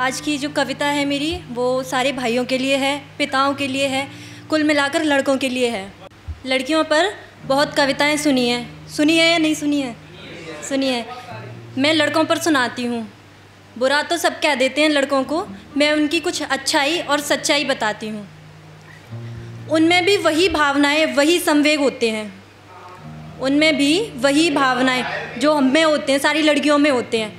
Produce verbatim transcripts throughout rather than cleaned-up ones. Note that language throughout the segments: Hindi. आज की जो कविता है मेरी वो सारे भाइयों के लिए है, पिताओं के लिए है, कुल मिलाकर लड़कों के लिए है। लड़कियों पर बहुत कविताएं सुनी हैं, सुनी है या नहीं सुनी है? सुनी है। मैं लड़कों पर सुनाती हूँ। बुरा तो सब कह देते हैं लड़कों को, मैं उनकी कुछ अच्छाई और सच्चाई बताती हूँ। उनमें भी वही भावनाएँ, वही संवेग होते हैं, उनमें भी वही भावनाएँ जो हम में होते हैं, सारी लड़कियों में होते हैं,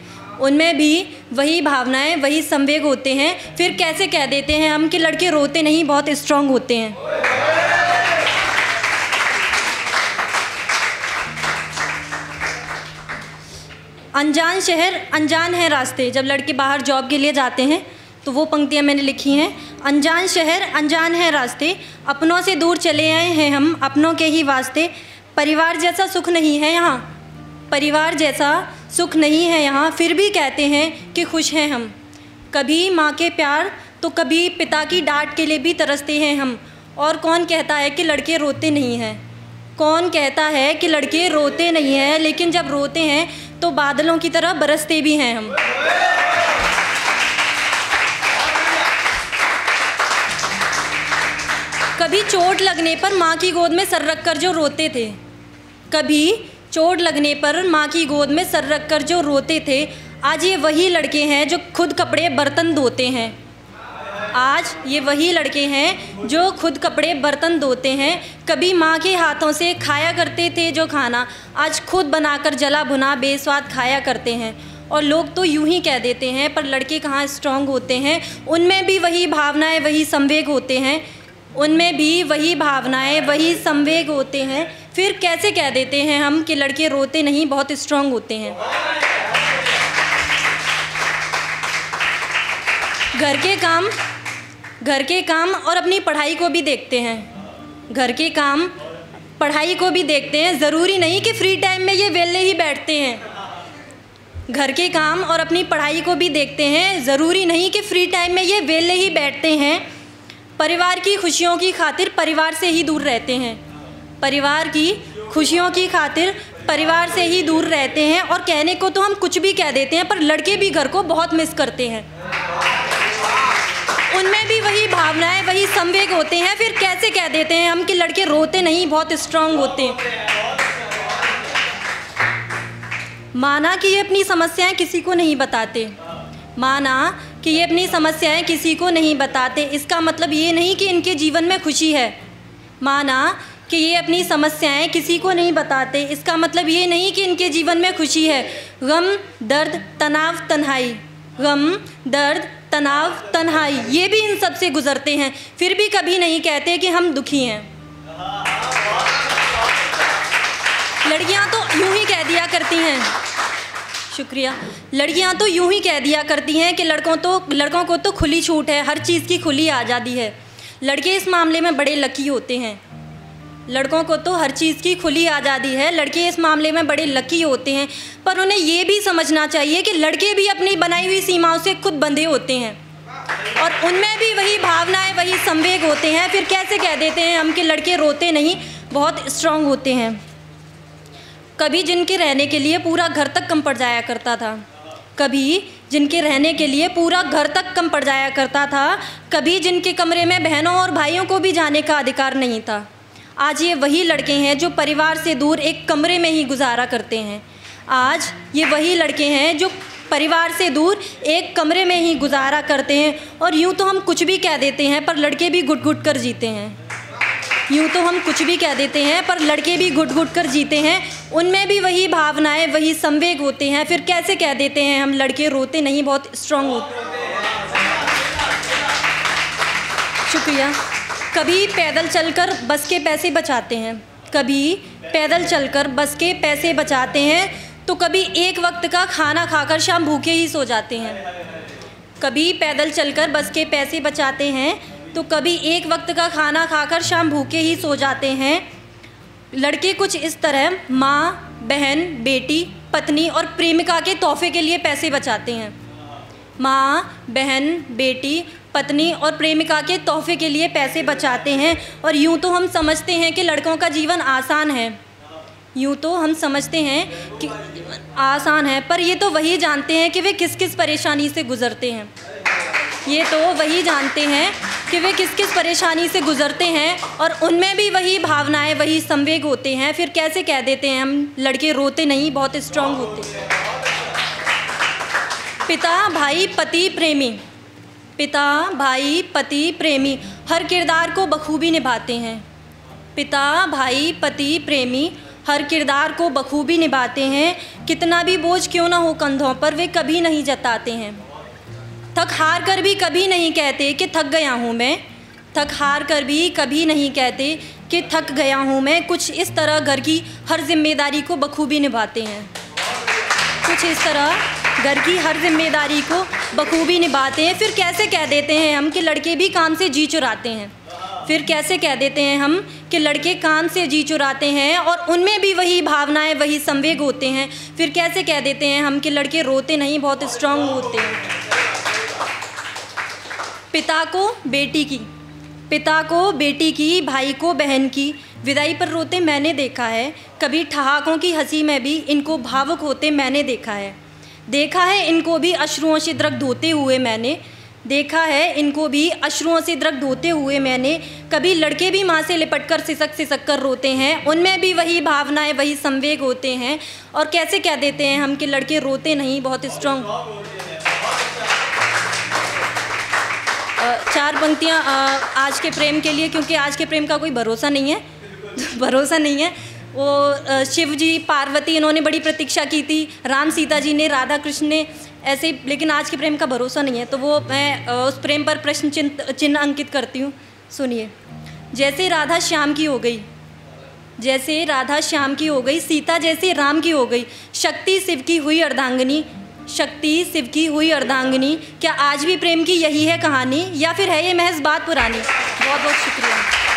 उनमें भी वही भावनाएं, वही संवेग होते हैं। फिर कैसे कह देते हैं हम कि लड़के रोते नहीं, बहुत स्ट्रांग होते हैं। अनजान शहर, अनजान है रास्ते। जब लड़के बाहर जॉब के लिए जाते हैं तो वो पंक्तियां मैंने लिखी हैं। अनजान शहर, अनजान है रास्ते, अपनों से दूर चले आए हैं हम अपनों के ही वास्ते। परिवार जैसा सुख नहीं है यहाँ, परिवार जैसा सुख नहीं है यहाँ, फिर भी कहते हैं कि खुश हैं हम। कभी माँ के प्यार तो कभी पिता की डांट के लिए भी तरसते हैं हम। और कौन कहता है कि लड़के रोते नहीं हैं, कौन कहता है कि लड़के रोते नहीं हैं, लेकिन जब रोते हैं तो बादलों की तरह बरसते भी हैं हम। कभी चोट लगने पर माँ की गोद में सर रख कर जो रोते थे, कभी चोट लगने पर माँ की गोद में सर रख कर जो रोते थे, आज ये वही लड़के हैं जो खुद कपड़े बर्तन धोते हैं। आज ये वही लड़के हैं जो खुद कपड़े बर्तन धोते हैं। कभी माँ के हाथों से खाया करते थे जो खाना, आज खुद बनाकर जला भुना बेस्वाद खाया करते हैं। और लोग तो यूं ही कह देते हैं, पर लड़के कहाँ स्ट्रांग होते हैं। उनमें भी वही भावनाएँ, वही संवेग होते हैं, उनमें भी वही भावनाएँ, वही संवेग होते हैं। फिर कैसे कह देते हैं हम कि लड़के रोते नहीं, बहुत स्ट्रांग होते हैं। घर के काम, घर के काम और अपनी पढ़ाई को भी देखते हैं, घर के काम पढ़ाई को भी देखते हैं। ज़रूरी नहीं कि फ्री टाइम में ये वेले ही बैठते हैं। घर के काम और अपनी पढ़ाई को भी देखते हैं, ज़रूरी नहीं कि फ्री टाइम में ये वेले ही बैठते हैं। परिवार की खुशियों की खातिर परिवार से ही दूर रहते हैं, परिवार की खुशियों की खातिर परिवार से ही दूर रहते हैं। और कहने को तो हम कुछ भी कह देते हैं, पर लड़के भी घर को बहुत मिस करते हैं। उनमें भी वही भावनाएं, वही संवेग होते हैं। फिर कैसे कह देते हैं हम कि लड़के रोते नहीं, बहुत स्ट्रांग होते हैं। माना कि ये अपनी समस्याएं किसी को नहीं बताते, माना कि ये अपनी समस्याएं किसी को नहीं बताते, इसका मतलब ये नहीं कि इनके जीवन में खुशी है। माना कि ये अपनी समस्याएं किसी को नहीं बताते, इसका मतलब ये नहीं कि इनके जीवन में खुशी है। गम, दर्द, तनाव, तन्हाई, गम, दर्द, तनाव, तन्हाई, ये भी इन सब से गुजरते हैं। फिर भी कभी नहीं कहते कि हम दुखी हैं। लड़कियां तो यूं ही कह दिया करती हैं, शुक्रिया, लड़कियां तो यूं ही कह दिया करती हैं कि लड़कों तो लड़कों को तो खुली छूट है, हर चीज़ की खुली आज़ादी है। लड़के इस मामले में बड़े लकी होते हैं, लड़कों को तो हर चीज़ की खुली आज़ादी है, लड़के इस मामले में बड़े लकी होते हैं। पर उन्हें ये भी समझना चाहिए कि लड़के भी अपनी बनाई हुई सीमाओं से खुद बंधे होते हैं, और उनमें भी वही भावनाएं, वही संवेग होते हैं। फिर कैसे कह देते हैं हम कि लड़के रोते नहीं, बहुत स्ट्रांग होते हैं। कभी जिनके रहने के लिए पूरा घर तक कम पड़ जाया करता था, कभी जिनके रहने के लिए पूरा घर तक कम पड़ जाया करता था, कभी जिनके कमरे में बहनों और भाइयों को भी जाने का अधिकार नहीं था, आज ये वही लड़के हैं जो परिवार से दूर एक कमरे में ही गुजारा करते हैं। आज ये वही लड़के हैं जो परिवार से दूर एक कमरे में ही गुजारा करते हैं। और यूँ तो हम कुछ भी कह देते हैं, पर लड़के भी घुट घुट कर जीते हैं। यूँ तो हम कुछ भी कह देते हैं, पर लड़के भी घुट घुट कर जीते हैं। उनमें भी वही भावनाएँ, वही संवेग होते हैं। फिर कैसे कह देते हैं हम लड़के रोते नहीं, बहुत स्ट्रांग होते हैं। शुक्रिया। कभी पैदल चलकर बस के पैसे बचाते हैं, कभी पैदल चलकर बस के पैसे बचाते हैं, तो कभी एक वक्त का खाना खाकर शाम भूखे ही सो जाते हैं। कभी पैदल चलकर बस के पैसे बचाते हैं, तो कभी एक वक्त का खाना खाकर शाम भूखे ही सो जाते हैं। लड़के कुछ इस तरह माँ, बहन, बेटी, पत्नी और प्रेमिका के तोहफे के लिए पैसे बचाते हैं। माँ, बहन, बेटी, पत्नी और प्रेमिका के तोहफे के लिए पैसे बचाते हैं। और यूँ तो हम समझते हैं कि लड़कों का जीवन आसान है, यूँ तो हम समझते हैं कि आसान है, पर ये तो वही जानते हैं कि वे किस किस परेशानी से गुजरते हैं। ये तो वही जानते हैं कि वे किस किस परेशानी से गुजरते हैं और उनमें भी वही भावनाएं, वही संवेग होते हैं। फिर कैसे कह देते हैं हम लड़के रोते नहीं, बहुत स्ट्रांग होते हैं। पिता भाई पति प्रेमी, पिता भाई पति प्रेमी हर किरदार को बखूबी निभाते हैं। पिता भाई पति प्रेमी हर किरदार को बखूबी निभाते हैं। कितना भी बोझ क्यों ना हो कंधों पर, वे कभी नहीं जताते हैं। थक हार कर भी कभी नहीं कहते कि थक गया हूँ मैं, थक हार कर भी कभी नहीं कहते कि थक गया हूँ मैं। कुछ इस तरह घर की हर जिम्मेदारी को बखूबी निभाते हैं, कुछ इस तरह घर की हर जिम्मेदारी को बखूबी निभाते हैं। फिर कैसे कह देते हैं हम कि लड़के भी काम से जी चुराते हैं। फिर कैसे कह देते हैं हम कि लड़के काम से जी चुराते हैं और उनमें भी वही भावनाएं, वही संवेग होते हैं। फिर कैसे कह देते हैं हम कि लड़के रोते नहीं, बहुत स्ट्रांग होते हैं। पिता को बेटी की, पिता को बेटी की, भाई को बहन की विदाई पर रोते मैंने देखा है। कभी ठहाकों की हंसी में भी इनको भावुक होते मैंने देखा है। देखा है इनको भी अश्रुओं से दरख्त धोते हुए मैंने, देखा है इनको भी अश्रुओं से दरख्त धोते हुए मैंने। कभी लड़के भी माँ से लिपटकर सिसक सिसक कर रोते हैं, उनमें भी वही भावनाएं, वही संवेग होते हैं। और कैसे कह देते हैं हम कि लड़के रोते नहीं, बहुत स्ट्रांग। चार पंक्तियाँ आज के प्रेम के लिए, क्योंकि आज के प्रेम का कोई भरोसा नहीं है, भरोसा नहीं है। वो शिव जी पार्वती, इन्होंने बड़ी प्रतीक्षा की थी, राम सीता जी ने, राधा कृष्ण ने, ऐसे ही। लेकिन आज के प्रेम का भरोसा नहीं है, तो वो मैं उस प्रेम पर प्रश्न चिन्ह चिन्ह अंकित करती हूँ। सुनिए, जैसे राधा श्याम की हो गई, जैसे राधा श्याम की हो गई, सीता जैसे राम की हो गई, शक्ति शिव की हुई अर्धांगिनी, शक्ति शिव की हुई अर्धांगिनी। क्या आज भी प्रेम की यही है कहानी या फिर है ये महज बात पुरानी? बहुत बहुत शुक्रिया।